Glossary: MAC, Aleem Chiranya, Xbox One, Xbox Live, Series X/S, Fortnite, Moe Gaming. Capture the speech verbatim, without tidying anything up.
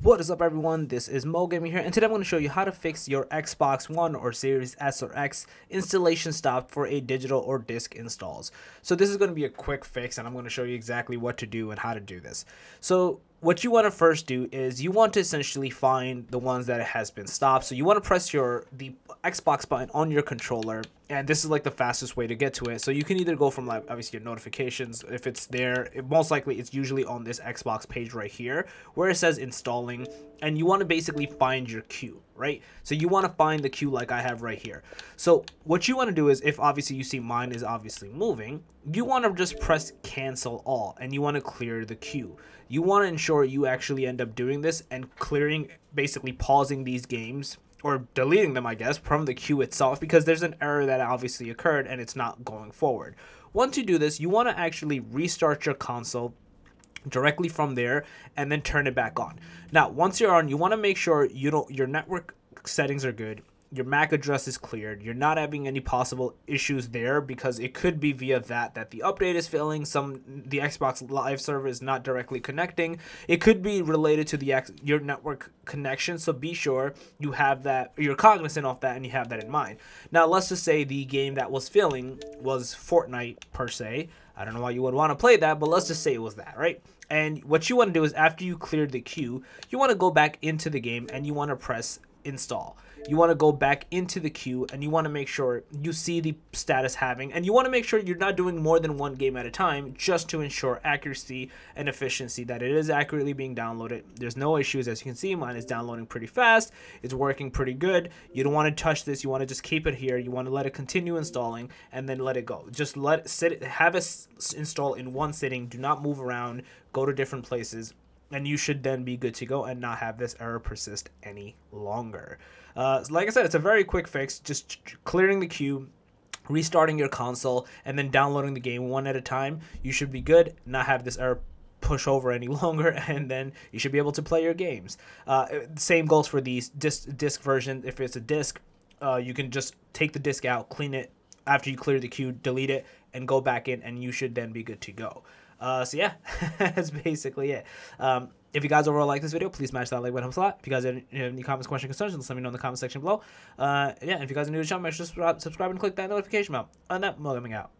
What is up, everyone? This is Moe Gaming here, and today I'm going to show you how to fix your Xbox One or Series S or X installation stop for a digital or disc installs. So this is going to be a quick fix, and I'm going to show you exactly what to do and how to do this. So what you want to first do is you want to essentially find the ones that it has been stopped. So you want to press your the Xbox button on your controller, and this is like the fastest way to get to it. So you can either go from like obviously your notifications, if it's there, it most likely it's usually on this Xbox page right here where it says installing, and you want to basically find your queue, right? So you want to find the queue like I have right here. So what you want to do is, if obviously you see mine is obviously moving, you want to just press cancel all, and you want to clear the queue. You want to ensure you actually end up doing this and clearing, basically pausing these games or deleting them, I guess, from the queue itself, because there's an error that obviously occurred and it's not going forward. Once you do this, you want to actually restart your console directly from there and then turn it back on. Now, once you're on, you want to make sure you don't, your network settings are good, your M A C address is cleared, you're not having any possible issues there, because it could be via that that the update is failing, some the Xbox Live server is not directly connecting, it could be related to the your network connection. So be sure you have that, you're cognizant of that, and you have that in mind. Now let's just say the game that was failing was Fortnite per se. I don't know why you would want to play that, but let's just say it was that, right? And what you want to do is, after you cleared the queue, you want to go back into the game and you want to press install. You want to go back into the queue and you want to make sure you see the status having, and you want to make sure you're not doing more than one game at a time, just to ensure accuracy and efficiency, that it is accurately being downloaded. There's no issues. As you can see, mine is downloading pretty fast, it's working pretty good. You don't want to touch this, you want to just keep it here, you want to let it continue installing and then let it go. Just let it sit, have it install in one sitting, do not move around, go to different places, and you should then be good to go and not have this error persist any longer. Uh, like I said, it's a very quick fix, just clearing the queue, restarting your console, and then downloading the game one at a time. You should be good, not have this error push over any longer, and then you should be able to play your games. Uh, same goes for these disc, disc version. If it's a disc, uh, you can just take the disc out, clean it, after you clear the queue, delete it, and go back in, and you should then be good to go. Uh, so yeah, that's basically it. Um, if you guys overall like this video, please smash that like button a lot. If you guys have any comments, questions, concerns, just let me know in the comment section below. Uh, yeah, if you guys are new to the channel, make sure to subscribe and click that notification bell. And that Moe Gaming out.